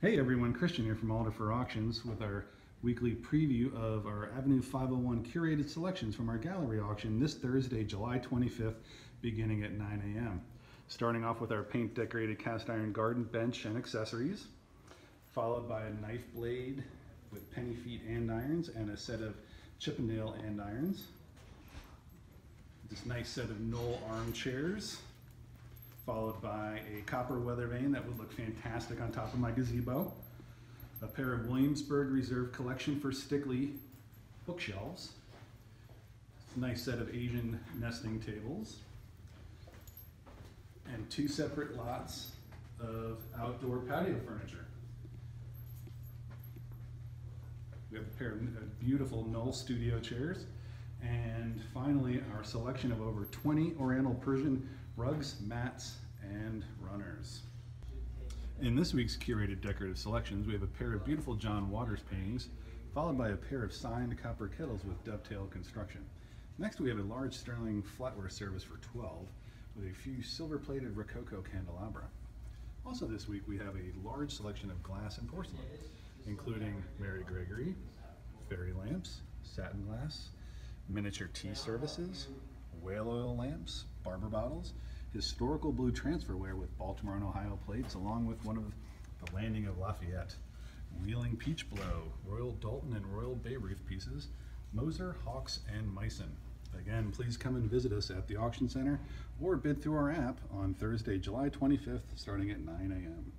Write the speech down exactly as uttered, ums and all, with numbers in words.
Hey everyone, Christian here from Alderfer Auctions with our weekly preview of our Avenue five oh one curated selections from our gallery auction this Thursday, July twenty-fifth, beginning at nine A M Starting off with our paint decorated cast iron garden bench and accessories, followed by a knife blade with penny feet and irons and a set of Chippendale and irons. This nice set of Knoll armchairs, followed by a copper weather vane that would look fantastic on top of my gazebo, a pair of Williamsburg Reserve Collection for Stickley bookshelves, a nice set of Asian nesting tables, and two separate lots of outdoor patio furniture. We have a pair of beautiful Knoll studio chairs, and finally our selection of over twenty Oriental Persian rugs, mats, and runners. In this week's curated decorative selections, we have a pair of beautiful John Waters paintings, followed by a pair of signed copper kettles with dovetail construction. Next, we have a large sterling flatware service for twelve with a few silver-plated Rococo candelabra. Also this week, we have a large selection of glass and porcelain, including Mary Gregory, fairy lamps, satin glass, miniature tea services, whale oil lamps, barber bottles, historical blue transferware with Baltimore and Ohio plates, along with one of the landing of Lafayette, Wheeling Peach Blow, Royal Dalton and Royal Bayreuth pieces, Moser, Hawks, and Meissen. Again, please come and visit us at the Auction Center or bid through our app on Thursday, July twenty-fifth, starting at nine A M